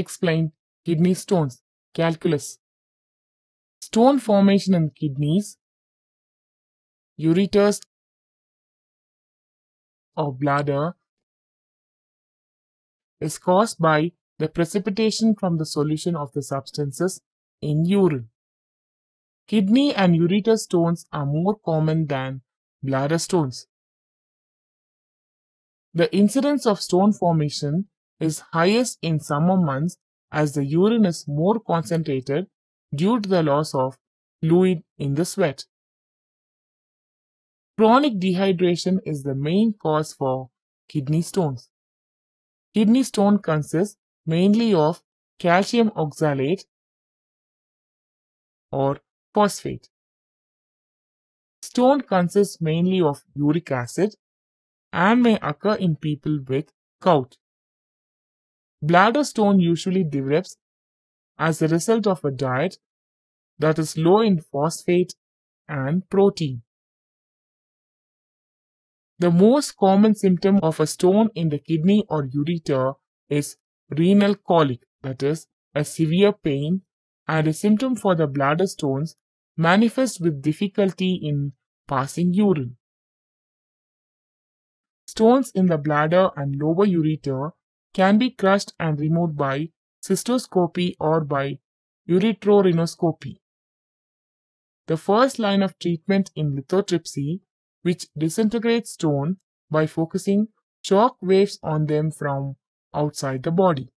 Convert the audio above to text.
Explain kidney stones. Calculus. Stone formation in kidneys, ureters or bladder is caused by the precipitation from the solution of the substances in urine. Kidney and ureter stones are more common than bladder stones. The incidence of stone formation is highest in summer months as the urine is more concentrated due to the loss of fluid in the sweat. Chronic dehydration is the main cause for kidney stones. Kidney stone consists mainly of calcium oxalate or phosphate. Stone consists mainly of uric acid and may occur in people with gout. Bladder stone usually develops as a result of a diet that is low in phosphate and protein. The most common symptom of a stone in the kidney or ureter is renal colic, that is, a severe pain, and a symptom for the bladder stones manifests with difficulty in passing urine. Stones in the bladder and lower ureter can be crushed and removed by cystoscopy or by ureteroscopy. The first line of treatment in lithotripsy, which disintegrates stone by focusing shock waves on them from outside the body.